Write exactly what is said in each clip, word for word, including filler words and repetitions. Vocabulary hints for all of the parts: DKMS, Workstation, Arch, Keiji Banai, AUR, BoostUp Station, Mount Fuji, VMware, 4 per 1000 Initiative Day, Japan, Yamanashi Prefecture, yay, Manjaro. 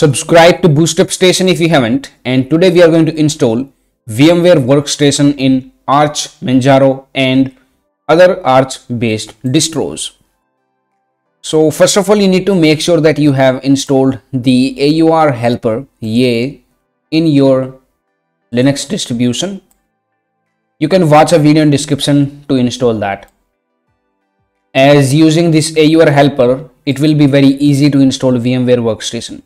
Subscribe to BoostUp Station if you haven't, and today we are going to install VMware Workstation in Arch, Manjaro and other Arch based distros. So first of all, you need to make sure that you have installed the A U R helper yay in your Linux distribution. You can watch a video in description to install that. As using this A U R helper, it will be very easy to install VMware Workstation.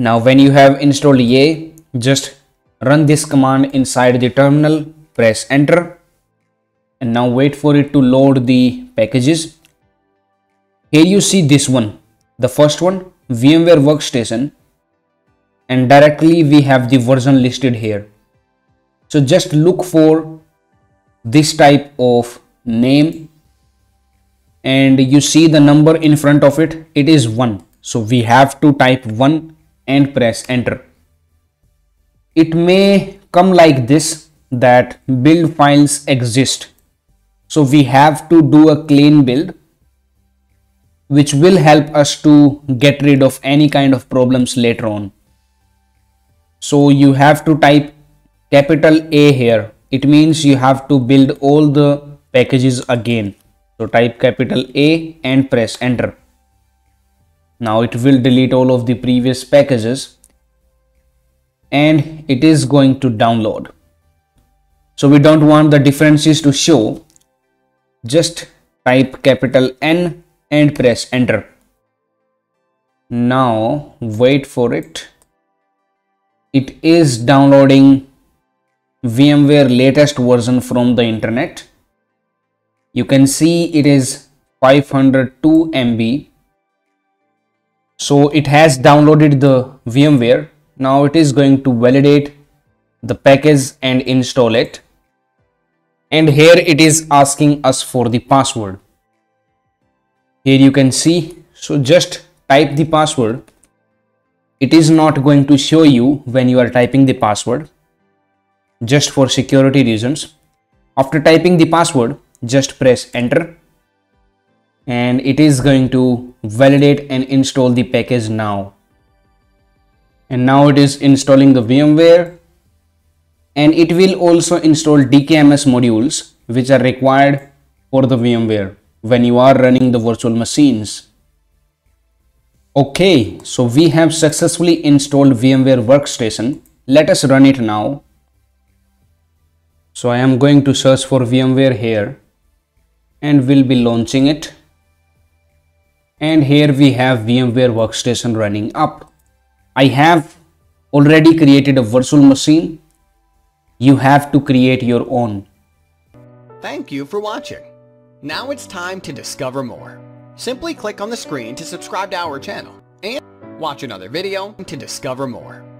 Now when you have installed yay, just run this command inside the terminal, press enter, and now wait for it to load the packages. Here you see this one, the first one, VMware Workstation, and directly we have the version listed here. So just look for this type of name and you see the number in front of it, it is one. So we have to type one and press enter. It may come like this, that build files exist. So we have to do a clean build, which will help us to get rid of any kind of problems later on. So you have to type capital A here. It means you have to build all the packages again. So type capital A and press enter. Now it will delete all of the previous packages and it is going to download. So we don't want the differences to show. Just type capital N and press enter. Now wait for it. It is downloading VMware latest version from the internet. You can see it is five hundred two megabytes. So it has downloaded the VMware. Now it is going to validate the package and install it. And here it is asking us for the password. Here you can see. So just type the password. It is not going to show you when you are typing the password, just for security reasons. After typing the password, just press enter. And it is going to validate and install the package now. And now it is installing the VMware. And it will also install D K M S modules, which are required for the VMware when you are running the virtual machines. Okay, so we have successfully installed VMware Workstation. Let us run it now. So I am going to search for VMware here and will be launching it. And here we have VMware Workstation running up. I have already created a virtual machine. You have to create your own. Thank you for watching. Now it's time to discover more. Simply click on the screen to subscribe to our channel and watch another video to discover more.